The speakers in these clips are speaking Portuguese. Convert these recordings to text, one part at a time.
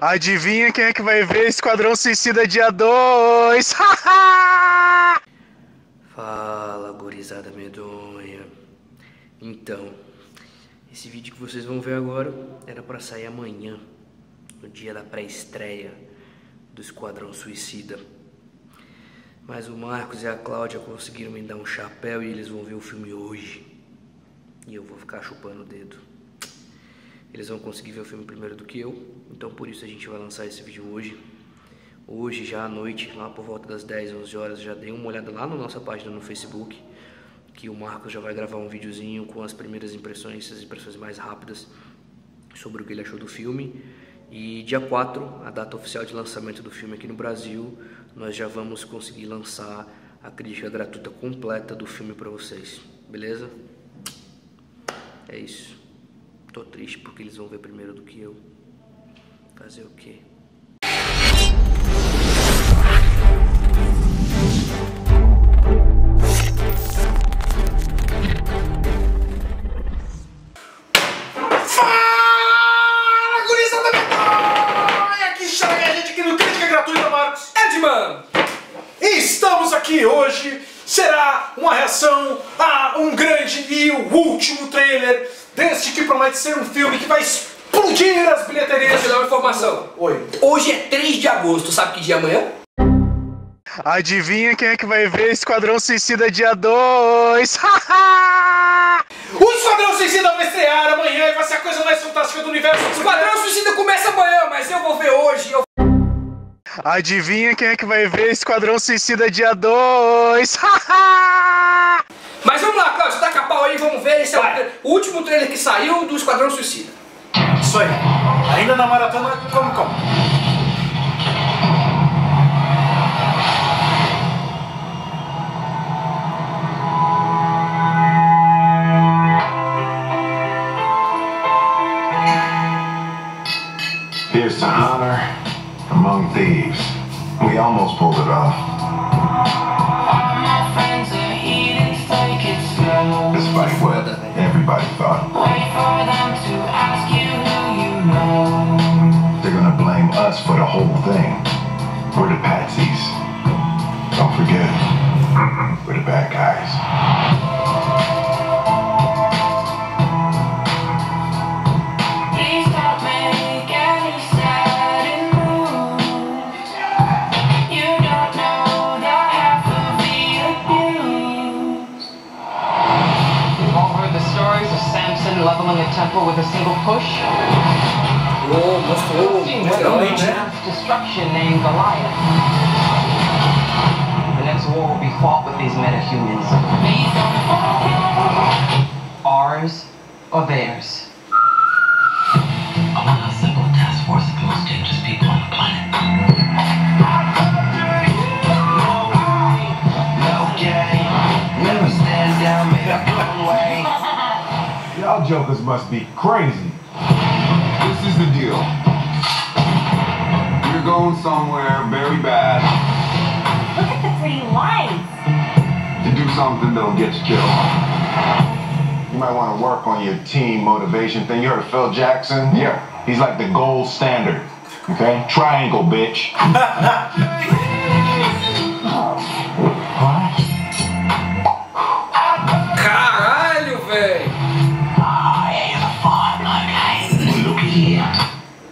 Adivinha quem é que vai ver Esquadrão Suicida dia 2? Fala, gurizada medonha. Então, esse vídeo que vocês vão ver agora era pra sair amanhã, no dia da pré-estreia do Esquadrão Suicida. Mas o Marcos e a Cláudia conseguiram me dar um chapéu e eles vão ver o filme hoje. E eu vou ficar chupando o dedo. Eles vão conseguir ver o filme primeiro do que eu, então por isso a gente vai lançar esse vídeo hoje. Hoje, já à noite, lá por volta das 10, 11 horas, já dei uma olhada lá na nossa página no Facebook, que o Marcos já vai gravar um videozinho com as primeiras impressões, as impressões mais rápidas sobre o que ele achou do filme. E dia 4, a data oficial de lançamento do filme aqui no Brasil, nós já vamos conseguir lançar a crítica gratuita completa do filme pra vocês, beleza? É isso. Tô triste porque eles vão ver primeiro do que eu. Fazer o quê? Fala, gurizada medonha! Aqui chega a gente aqui no Crítica Gratuita, Marcos Edman! E estamos aqui hoje, será uma reação a um grande e o último trailer deste que promete ser um filme que vai explodir as bilheterias. Vou te dar uma informação. Oi. Hoje é 3 de agosto, sabe que dia é amanhã? Adivinha quem é que vai ver Esquadrão Suicida dia 2? O Esquadrão Suicida vai estrear amanhã e vai ser a coisa mais fantástica do universo. O Esquadrão Suicida começa amanhã, mas eu vou ver hoje. Adivinha quem é que vai ver Esquadrão Suicida dia 2? Mas vamos lá, Cláudio, taca a pau aí, vamos ver. Esse é o último trailer que saiu do Esquadrão Suicida. Isso aí, ainda na maratona Comic Con. Here's to honor among thieves. We almost pulled it off. Despite what everybody thought. Wait for them to ask you who you know. They're gonna blame us for the whole thing. We're the patsies. Don't forget, we're the bad guys. Please don't make any sudden moves. You don't know that half will be abused. The stories of Samson leveling a temple with a single push. Whoa, that's cool. Destruction named Goliath. The next war will be fought with these metahumans. Ours or theirs? Among a single task force of the most dangerous people on the planet. Y'all jokers must be crazy. This is the deal. We're going somewhere very bad. Look at the pretty lights. To do something that'll get you killed. You might want to work on your team motivation thing. You heard of Phil Jackson? Yeah. He's like the gold standard. Okay? Triangle, bitch.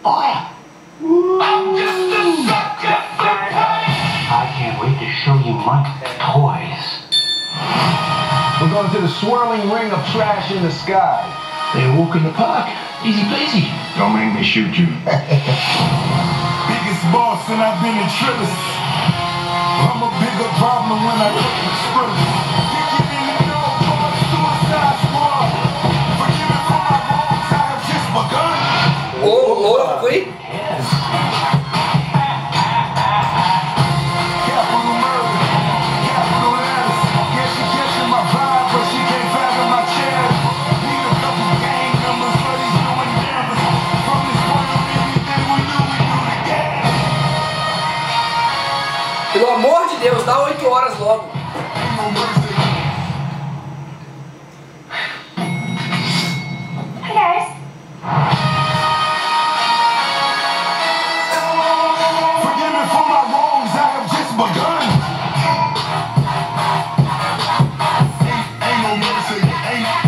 What? We're going to the swirling ring of trash in the sky. They walk in the park. Easy peasy. Don't make me shoot you. Biggest boss and I've been in trillers. I'm a bigger problem when I look in thrillers. Kicking in the door for a suicide squad. Forgiving for my wrong time, just begun. Oh, wait. Pelo amor de Deus, dá 8 horas logo. Hi guys.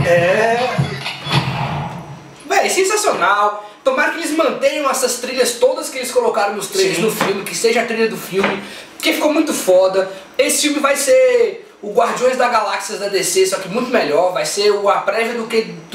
É... véi, sensacional. Tomara que eles mantenham essas trilhas todas que eles colocaram nos trailers do filme, que seja a trilha do filme, porque ficou muito foda. Esse filme vai ser o Guardiões da Galáxia da DC, só que muito melhor. Vai ser a prévia do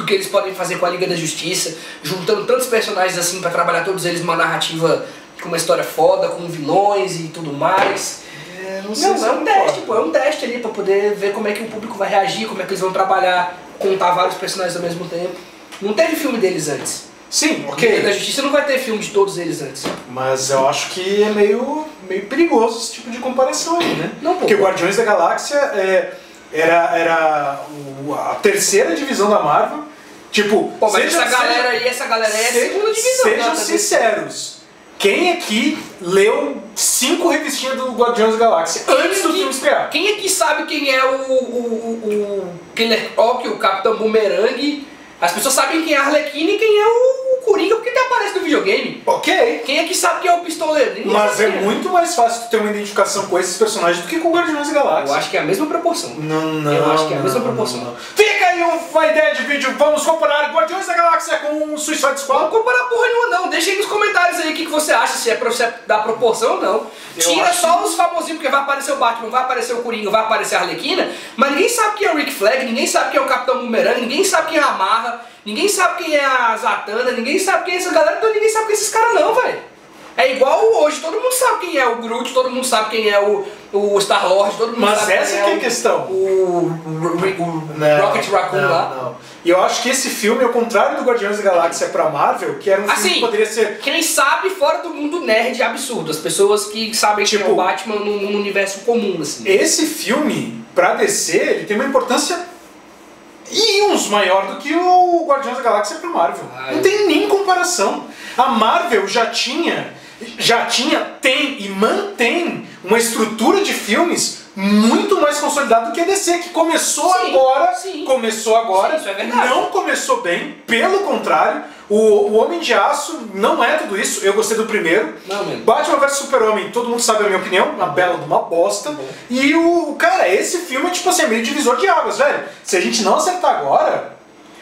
que eles podem fazer com a Liga da Justiça, juntando tantos personagens assim pra trabalhar todos eles numa narrativa com uma história foda, com vilões e tudo mais. É, não sei, não, é um teste, pô, é um teste ali pra poder ver como é que o público vai reagir, como é que eles vão trabalhar, contar vários personagens ao mesmo tempo. Não teve filme deles antes. Sim, ok. Liga da Justiça não vai ter filme de todos eles antes. Mas eu acho que é meio perigoso esse tipo de comparação aí, né? Não, porque Guardiões da Galáxia era a terceira divisão da Marvel. Tipo, pô, mas essa galera aí, essa galera é a segunda divisão. Sejam sinceros, quem aqui leu 5 revistinhas do Guardiões da Galáxia antes do filme estrear? Quem aqui sabe quem é o Killer Croc, o Capitão Bumerangue? As pessoas sabem quem é a Arlequina e quem é o Coringa, porque ele aparece no videogame. Ok. Quem é que sabe quem é o pistoleiro? Ninguém. Mas é muito mais fácil tu ter uma identificação com esses personagens do que com o Guardiões da Galáxia. Eu acho que é a mesma proporção. Não. Eu acho que é a mesma proporção. Não. Fica aí uma ideia de vídeo. Vamos comparar Guardiões da Galáxia com o Suicide Squad? Não comparar porra nenhuma, não. Deixa aí nos comentários aí o que você acha, se é da proporção ou não. Tira só os famosinhos, porque vai aparecer o Batman, vai aparecer o Coringa, vai aparecer a Arlequina, mas ninguém sabe quem é o Rick Flag, ninguém sabe quem é o Capitão Bumerangue, ninguém sabe quem é a Marra. Ninguém sabe quem é a Zatanna, ninguém sabe quem é essa galera, então ninguém sabe quem é esses caras não, velho. É igual hoje, todo mundo sabe quem é o Groot, todo mundo sabe quem é o Star-Lord, todo mundo sabe essa quem é a questão. O Rocket Raccoon lá. E eu acho que esse filme, ao contrário do Guardiões da Galáxia pra Marvel, que era um filme que poderia ser... quem sabe fora do mundo nerd absurdo, as pessoas que sabem tipo, que é o Batman no universo comum, assim. Esse filme, pra DC, ele tem uma importância... e uns maior do que o Guardiões da Galáxia para Marvel. Não tem nem comparação. A Marvel tem e mantém uma estrutura de filmes muito mais consolidada do que a DC, que começou agora, isso é verdade. Não começou bem, pelo contrário. O Homem de Aço não é tudo isso, eu gostei do primeiro. Não, Batman vs Super-Homem, todo mundo sabe a minha opinião, uma bela de uma bosta. E o cara, esse filme é tipo assim, meio divisor de águas, velho. Se a gente não acertar agora,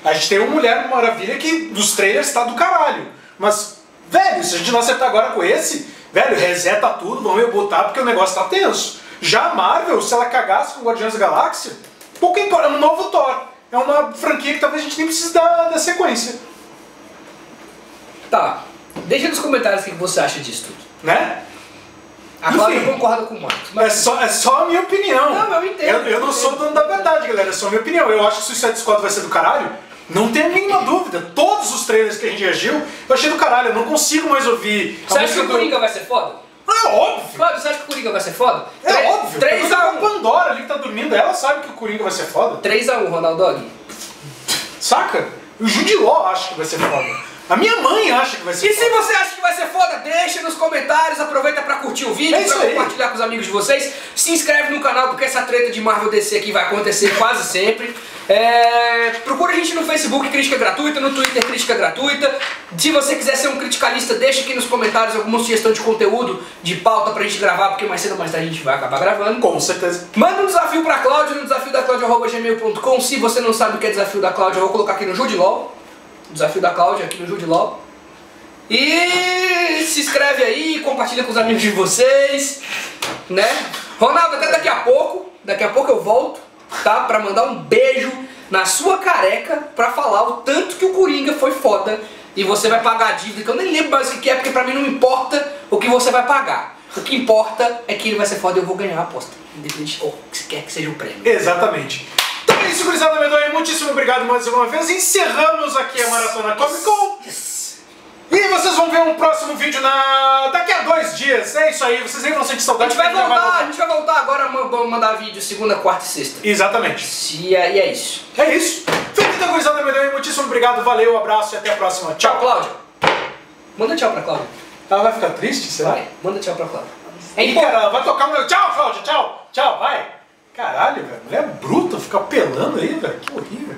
a gente tem uma Mulher Maravilha que dos trailers tá do caralho. Mas, velho, se a gente não acertar agora com esse, velho, reseta tudo, vamos botar porque o negócio tá tenso. Já a Marvel, se ela cagasse com Guardiões da Galáxia, pouco importa, é um novo Thor. É uma franquia que talvez a gente nem precise da sequência. Tá, deixa nos comentários o que você acha disso tudo. Né? A Cláudia concorda com o Marcos. Mas... É só a minha opinião. Não, eu entendo. Eu não sou dono da verdade, galera. É só a minha opinião. Eu acho que o Suicide Squad vai ser do caralho. Não tenho nenhuma dúvida. Todos os trailers que a gente reagiu, eu achei do caralho. Eu não consigo mais ouvir. Você acha que o Coringa vai ser foda? Ah, é óbvio. Cláudio, você acha que o Coringa vai ser foda? É óbvio. 3-1. A Pandora ali que tá dormindo, ela sabe que o Coringa vai ser foda. 3-1, Ronaldog. Saca? O Jude Law acha que vai ser foda. A minha mãe acha que vai ser foda. E se você acha que vai ser foda, deixa nos comentários, aproveita pra curtir o vídeo, pra compartilhar com os amigos de vocês. Se inscreve no canal, porque essa treta de Marvel DC aqui vai acontecer quase sempre. Procura a gente no Facebook, Crítica Gratuita, no Twitter, Crítica Gratuita. Se você quiser ser um criticalista, deixa aqui nos comentários alguma sugestão de conteúdo, de pauta pra gente gravar, porque mais cedo ou mais tarde a gente vai acabar gravando. Com certeza. Manda um desafio pra Cláudia, no desafiodaclaudia.gmail.com. Se você não sabe o que é desafio da Cláudia, eu vou colocar aqui no Jude Law. Desafio da Cláudia aqui no Jude Law. E se inscreve aí, compartilha com os amigos de vocês, né? Ronaldo, até daqui a pouco eu volto, tá? Pra mandar um beijo na sua careca pra falar o tanto que o Coringa foi foda e você vai pagar a dívida, que eu nem lembro mais o que é, porque pra mim não importa o que você vai pagar. O que importa é que ele vai ser foda e eu vou ganhar a aposta, independente ou se quer que seja o prêmio. Exatamente. É isso, gurizada, muitíssimo obrigado mais uma vez. Encerramos aqui a Maratona Comic Con. E vocês vão ver um próximo vídeo daqui a 2 dias. É isso aí, vocês nem vão sentir saudade. A gente vai voltar agora, vamos mandar vídeo segunda, quarta e sexta. Exatamente. E é isso. É isso. Feito então, gurizada, muitíssimo obrigado, valeu, abraço e até a próxima. Tchau, Cláudia. Manda tchau pra Cláudia. Ela vai ficar triste, será? Vai. Manda tchau pra Cláudia. Ih, cara, ela vai tocar o meu... Tchau, Cláudia, tchau. Tchau, vai. Caralho, velho, mulher bruta, ficar pelando aí, velho, que horrível.